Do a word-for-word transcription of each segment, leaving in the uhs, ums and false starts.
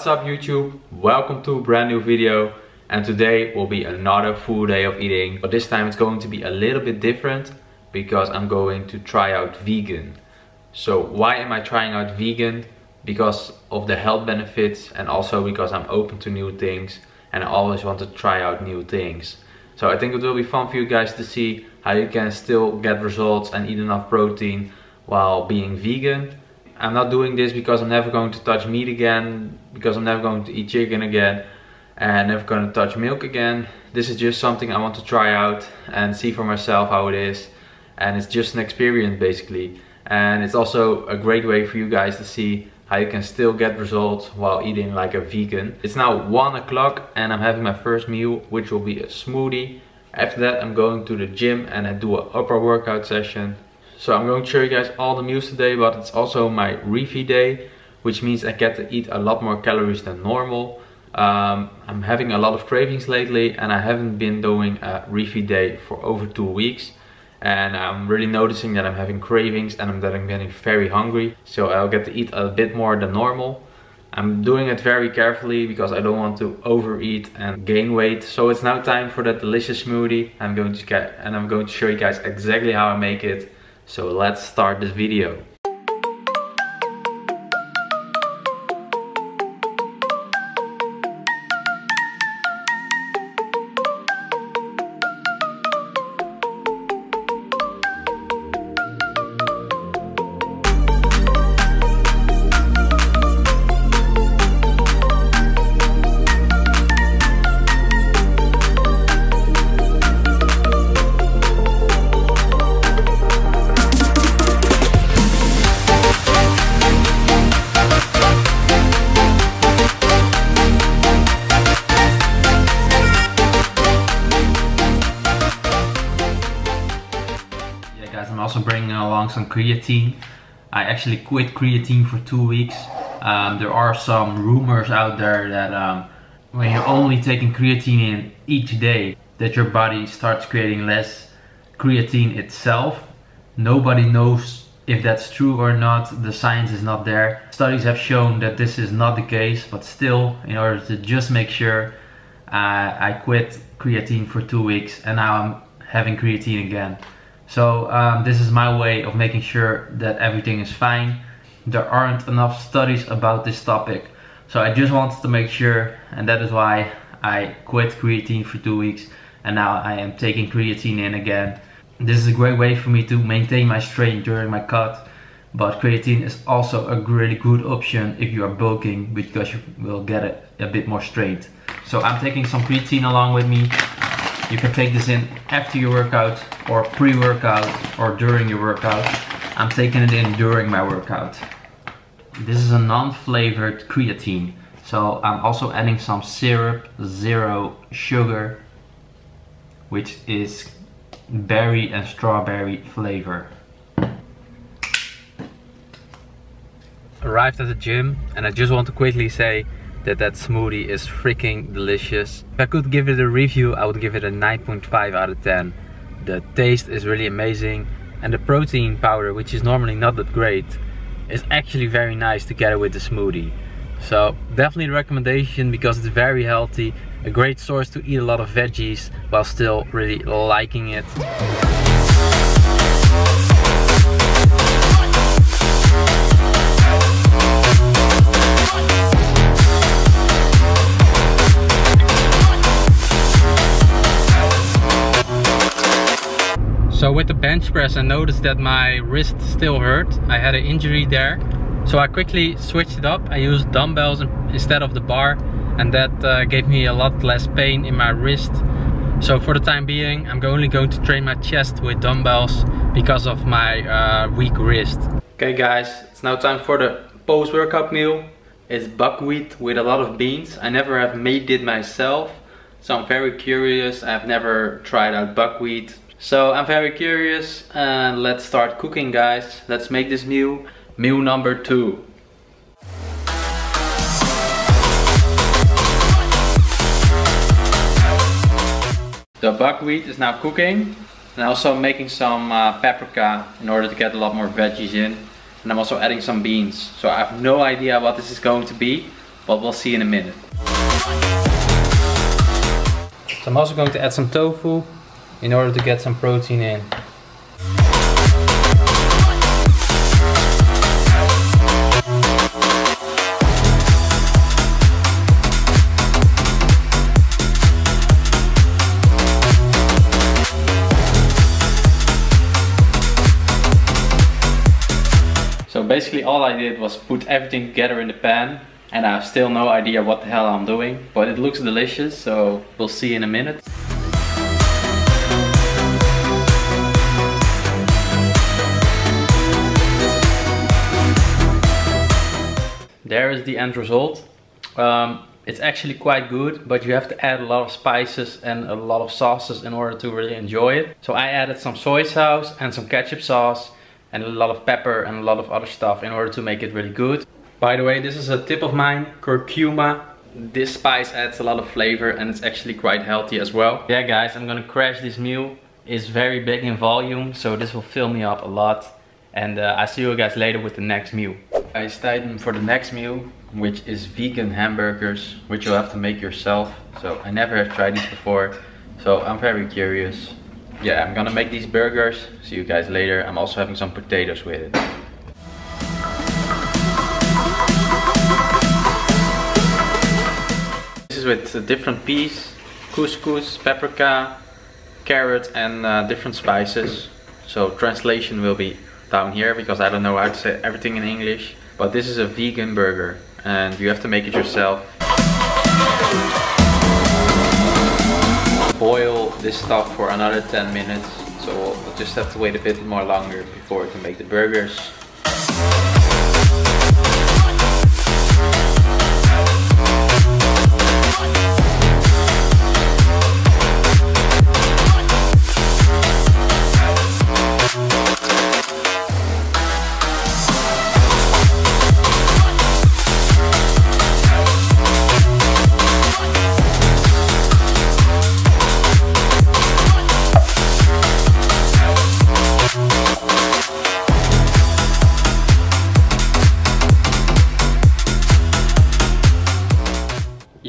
What's up YouTube, welcome to a brand new video, and today will be another full day of eating, but this time it's going to be a little bit different because I'm going to try out vegan. So why am I trying out vegan? Because of the health benefits, and also because I'm open to new things and I always want to try out new things. So I think it will be fun for you guys to see how you can still get results and eat enough protein while being vegan. I'm not doing this because I'm never going to touch meat again, because I'm never going to eat chicken again, and never going to touch milk again. This is just something I want to try out and see for myself how it is, and it's just an experience basically. And it's also a great way for you guys to see how you can still get results while eating like a vegan. It's now one o'clock and I'm having my first meal, which will be a smoothie. After that I'm going to the gym and I do an upper workout session. So I'm going to show you guys all the meals today, but it's also my refeed day, which means I get to eat a lot more calories than normal. Um, I'm having a lot of cravings lately and I haven't been doing a refeed day for over two weeks. And I'm really noticing that I'm having cravings and I'm, that I'm getting very hungry. So I'll get to eat a bit more than normal. I'm doing it very carefully because I don't want to overeat and gain weight. So it's now time for that delicious smoothie. I'm going to get, and I'm going to show you guys exactly how I make it. So let's start this video. I'm also bringing along some creatine. I actually quit creatine for two weeks. Um, there are some rumors out there that um, when you're only taking creatine in each day, that your body starts creating less creatine itself. Nobody knows if that's true or not. The science is not there. Studies have shown that this is not the case, but still, in order to just make sure, uh, I quit creatine for two weeks and now I'm having creatine again. So um, this is my way of making sure that everything is fine. There aren't enough studies about this topic, so I just wanted to make sure, and that is why I quit creatine for two weeks and now I am taking creatine in again. This is a great way for me to maintain my strength during my cut, but creatine is also a really good option if you are bulking, because you will get a, a bit more strength. So I'm taking some creatine along with me. You can take this in after your workout, or pre-workout, or during your workout. I'm taking it in during my workout. This is a non-flavored creatine. So I'm also adding some syrup, zero sugar, which is berry and strawberry flavor. Arrived at the gym, and I just want to quickly say that that smoothie is freaking delicious. If I could give it a review, I would give it a nine point five out of ten. The taste is really amazing, and the protein powder, which is normally not that great, is actually very nice together with the smoothie. So definitely a recommendation, because it's very healthy, a great source to eat a lot of veggies while still really liking it. So with the bench press, I noticed that my wrist still hurt. I had an injury there. So I quickly switched it up. I used dumbbells instead of the bar, and that uh, gave me a lot less pain in my wrist. So for the time being, I'm only going to train my chest with dumbbells because of my uh, weak wrist. Okay guys, it's now time for the post-workout meal. It's buckwheat with a lot of beans. I never have made it myself, so I'm very curious. I've never tried out buckwheat. So I'm very curious, and let's start cooking guys. Let's make this meal, meal number two. The buckwheat is now cooking, and also making some uh, paprika in order to get a lot more veggies in. And I'm also adding some beans. So I have no idea what this is going to be, but we'll see in a minute. So I'm also going to add some tofu in order to get some protein in. So basically all I did was put everything together in the pan, and I have still no idea what the hell I'm doing, but it looks delicious, so we'll see in a minute. There is the end result. Um, it's actually quite good, but you have to add a lot of spices and a lot of sauces in order to really enjoy it. So I added some soy sauce and some ketchup sauce and a lot of pepper and a lot of other stuff in order to make it really good. By the way, this is a tip of mine, curcuma. This spice adds a lot of flavor and it's actually quite healthy as well. Yeah guys, I'm gonna crash this meal. It's very big in volume, so this will fill me up a lot. And uh, I'll see you guys later with the next meal. I stayed in for the next meal, which is vegan hamburgers, which you'll have to make yourself. So I never have tried these before, so I'm very curious. Yeah, I'm gonna make these burgers. See you guys later. I'm also having some potatoes with it. This is with a different peas, couscous, paprika, carrot, and uh, different spices. So translation will be down here because I don't know how to say everything in English. But this is a vegan burger and you have to make it yourself. Boil this stuff for another ten minutes, so we'll just have to wait a bit more longer before we can make the burgers.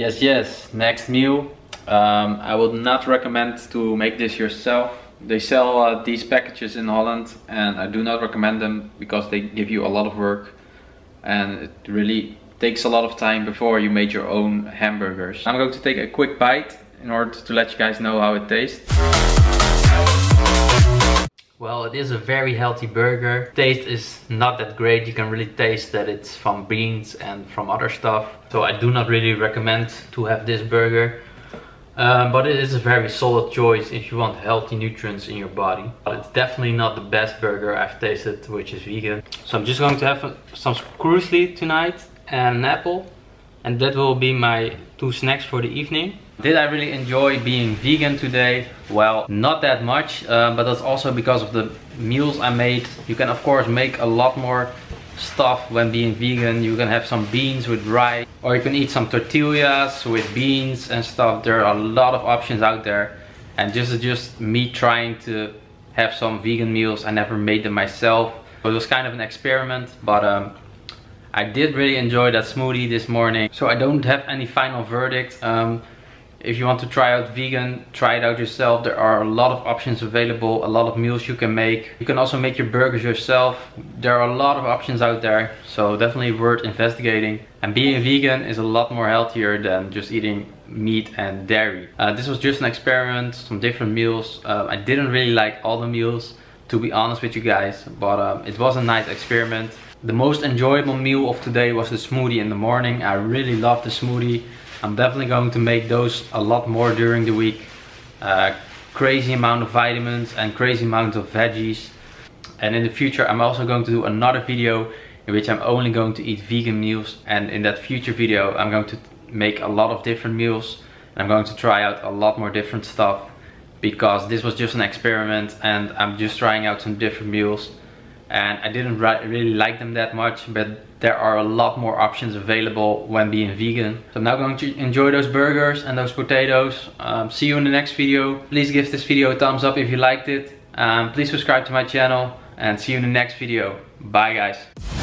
Yes, yes, next meal. Um, I would not recommend to make this yourself. They sell uh, these packages in Holland and I do not recommend them because they give you a lot of work and it really takes a lot of time before you made your own hamburgers. I'm going to take a quick bite in order to let you guys know how it tastes. Well, it is a very healthy burger. Taste is not that great. You can really taste that it's from beans and from other stuff. So I do not really recommend to have this burger. Um, but it is a very solid choice if you want healthy nutrients in your body. But it's definitely not the best burger I've tasted, which is vegan. So I'm just going to have some screwsli tonight and an apple. And that will be my two snacks for the evening. Did I really enjoy being vegan today? Well, not that much, uh, but that's also because of the meals I made. You can of course make a lot more stuff when being vegan. You can have some beans with rice, or you can eat some tortillas with beans and stuff. There are a lot of options out there. And this is just me trying to have some vegan meals. I never made them myself. It was kind of an experiment, but um, I did really enjoy that smoothie this morning. So I don't have any final verdict. Um, If you want to try out vegan, try it out yourself. There are a lot of options available, a lot of meals you can make. You can also make your burgers yourself. There are a lot of options out there, so definitely worth investigating. And being vegan is a lot more healthier than just eating meat and dairy. Uh, this was just an experiment, some different meals. Uh, I didn't really like all the meals, to be honest with you guys, but um, it was a nice experiment. The most enjoyable meal of today was the smoothie in the morning. I really loved the smoothie. I'm definitely going to make those a lot more during the week. Uh, crazy amount of vitamins and crazy amount of veggies. And in the future I'm also going to do another video in which I'm only going to eat vegan meals. And in that future video I'm going to make a lot of different meals. And I'm going to try out a lot more different stuff. Because this was just an experiment and I'm just trying out some different meals. And I didn't really like them that much, but there are a lot more options available when being vegan. So I'm now going to enjoy those burgers and those potatoes. Um, see you in the next video. Please give this video a thumbs up if you liked it. Um, please subscribe to my channel and see you in the next video. Bye guys.